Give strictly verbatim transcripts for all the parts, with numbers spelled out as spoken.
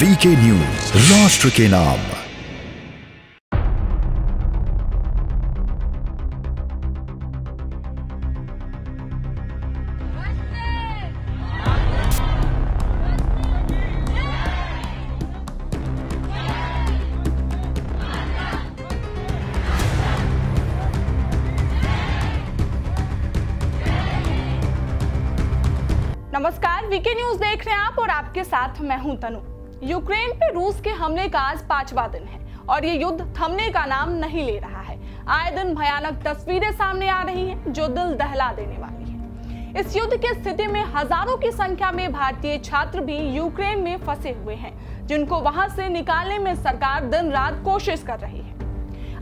VK news, राष्ट्र के नाम। नमस्कार, वीके न्यूज देख रहे हैं आप और आपके साथ मैं हूं तनु। यूक्रेन पे रूस के हमले का आज पांचवा दिन है और ये युद्ध थमने का नाम नहीं ले रहा है। आए दिन भयानक तस्वीरें सामने आ रही हैं जो दिल दहला देने वाली हैं। इस युद्ध की स्थिति में हजारों की संख्या में भारतीय छात्र भी यूक्रेन में फंसे हुए हैं, जिनको वहां से निकालने में सरकार दिन रात कोशिश कर रही है।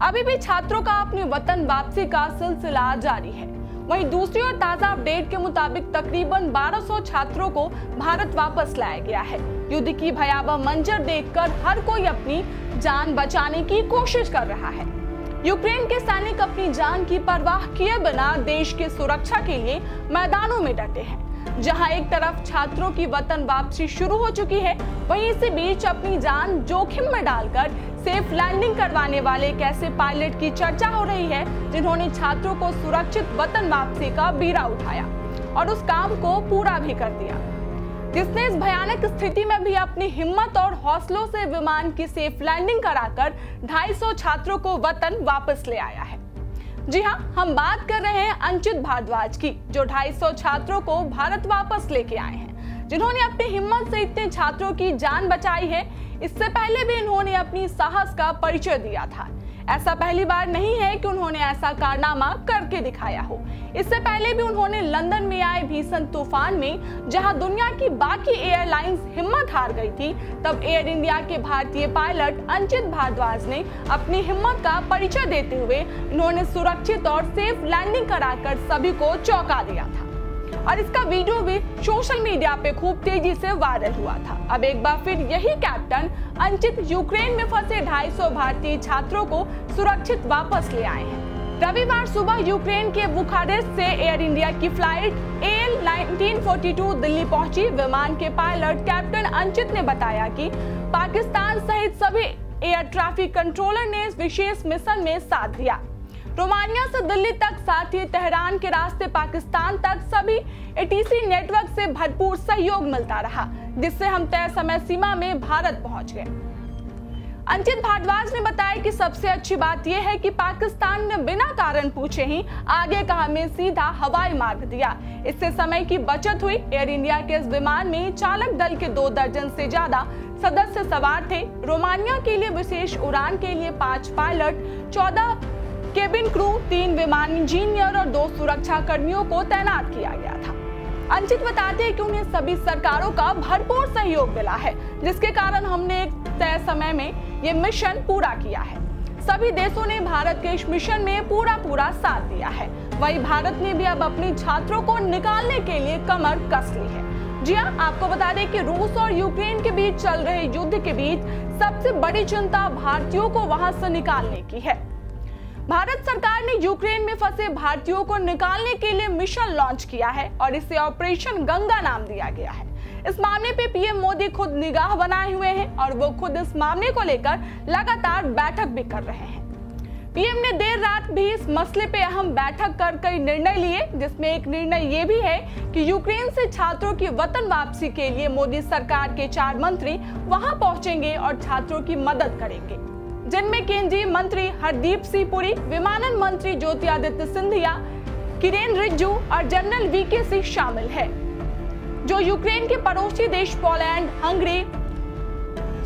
अभी भी छात्रों का अपने वतन वापसी का सिलसिला जारी है। वहीं दूसरी ओर ताजा अपडेट के मुताबिक तकरीबन बारह सौ छात्रों को भारत वापस लाया गया है। युद्ध की भयावह मंजर देखकर हर कोई अपनी जान बचाने की कोशिश कर रहा है। यूक्रेन के सैनिक अपनी जान की परवाह किए बिना देश की सुरक्षा के लिए मैदानों में डटे हैं। जहां एक तरफ छात्रों की वतन वापसी शुरू हो चुकी है, वहीं इसी बीच अपनी जान जोखिम में डालकर सेफ लैंडिंग करवाने वाले एक ऐसे पायलट की चर्चा हो रही है जिन्होंने छात्रों को सुरक्षित वतन वापसी का बीड़ा उठाया और उस काम को पूरा भी कर दिया, जिसने इस भयानक स्थिति में भी अपनी हिम्मत और हौसलों से विमान की सेफ लैंडिंग कराकर ढाई सौ छात्रों को वतन वापस ले आया है। जी हाँ, हम बात कर रहे हैं अंचित भारद्वाज की, जो ढाई सौ छात्रों को भारत वापस लेके आए हैं, जिन्होंने अपनी हिम्मत से इतने छात्रों की जान बचाई है। इससे पहले भी इन्होंने अपनी साहस का परिचय दिया था। ऐसा पहली बार नहीं है कि उन्होंने ऐसा कारनामा करके दिखाया हो। इससे पहले भी उन्होंने लंदन में आए भीषण तूफान में, जहां दुनिया की बाकी एयरलाइंस हिम्मत हार गई थी, तब एयर इंडिया के भारतीय पायलट अंचित भारद्वाज ने अपनी हिम्मत का परिचय देते हुए इन्होंने सुरक्षित और सेफ लैंडिंग कराकर सभी को चौंका दिया था और इसका वीडियो भी सोशल मीडिया पे खूब तेजी से वायरल हुआ था। अब एक बार फिर यही कैप्टन अंचित यूक्रेन में फंसे ढाई सौ भारतीय छात्रों को सुरक्षित वापस ले आए हैं। रविवार सुबह यूक्रेन के बुखारेस्ट से एयर इंडिया की flight A L nineteen forty two Delhi पहुंची। विमान के पायलट कैप्टन अंचित ने बताया कि पाकिस्तान सहित सभी एयर ट्रैफिक कंट्रोलर ने इस विशेष मिशन में साथ दिया। रोमानिया से दिल्ली तक, साथ ही तेहरान के रास्ते पाकिस्तान तक सभी ए टी सी नेटवर्क से भरपूर सहयोग मिलता रहा, जिससे हम तय समय सीमा में भारत पहुंच गए। अंचित भारद्वाज ने बताया कि सबसे अच्छी बात यह है कि पाकिस्तान ने बिना कारण पूछे ही आगे का हमें सीधा हवाई मार्ग दिया। इससे समय की बचत हुई। एयर इंडिया के इस विमान में चालक दल के दो दर्जन से ज्यादा सदस्य सवार थे। रोमानिया के लिए विशेष उड़ान के लिए पांच पायलट, चौदह केबिन क्रू, तीन विमान इंजीनियर और दो सुरक्षा कर्मियों को तैनात किया गया था। अंचित बताते हैं कि उन्हें सभी सरकारों का भरपूर सहयोग मिला है, जिसके कारण हमने एक तय समय में ये मिशन पूरा किया है। सभी देशों ने भारत के इस मिशन में पूरा पूरा साथ दिया है। वहीं भारत ने भी अब अपने छात्रों को निकालने के लिए कमर कस ली है। जी हाँ, आपको बता दें कि रूस और यूक्रेन के बीच चल रहे युद्ध के बीच सबसे बड़ी चिंता भारतीयों को वहां से निकालने की है। भारत सरकार ने यूक्रेन में फंसे भारतीयों को निकालने के लिए मिशन लॉन्च किया है और इसे ऑपरेशन गंगा नाम दिया गया है। इस मामले पे पीएम मोदी खुद निगाह बनाए हुए हैं और वो खुद इस मामले को लेकर लगातार बैठक भी कर रहे हैं। पीएम ने देर रात भी इस मसले पे अहम बैठक कर कई निर्णय लिए, जिसमें एक निर्णय ये भी है कि यूक्रेन से छात्रों की वतन वापसी के लिए मोदी सरकार के चार मंत्री वहां पहुंचेंगे और छात्रों की मदद करेंगे, जिनमें केंद्रीय मंत्री हरदीप सिंह पुरी, विमानन मंत्री ज्योतिरादित्य सिंधिया, किरण रिजिजू और जनरल वीके सिंह शामिल हैं, जो यूक्रेन के पड़ोसी देश पोलैंड, हंगरी,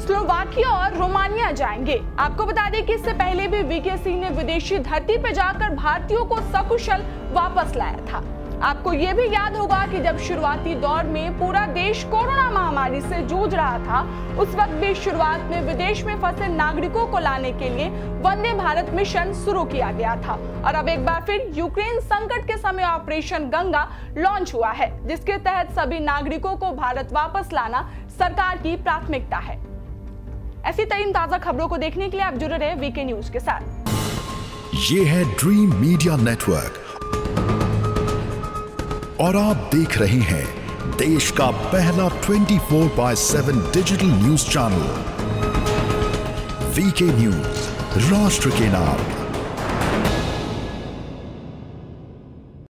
स्लोवाकिया और रोमानिया जाएंगे। आपको बता दें कि इससे पहले भी वीके सिंह ने विदेशी धरती पर जाकर भारतीयों को सकुशल वापस लाया था। आपको ये भी याद होगा कि जब शुरुआती दौर में पूरा देश कोरोना महामारी से जूझ रहा था, उस वक्त भी शुरुआत में विदेश में फंसे नागरिकों को लाने के लिए वंदे भारत मिशन शुरू किया गया था और अब एक बार फिर यूक्रेन संकट के समय ऑपरेशन गंगा लॉन्च हुआ है, जिसके तहत सभी नागरिकों को भारत वापस लाना सरकार की प्राथमिकता है। ऐसी तमाम ताजा खबरों को देखने के लिए आप जुड़े रहे वीके न्यूज के साथ। ये है ड्रीम मीडिया नेटवर्क और आप देख रहे हैं देश का पहला चौबीस बाय सात digital news channel VK news, राष्ट्र के नाम।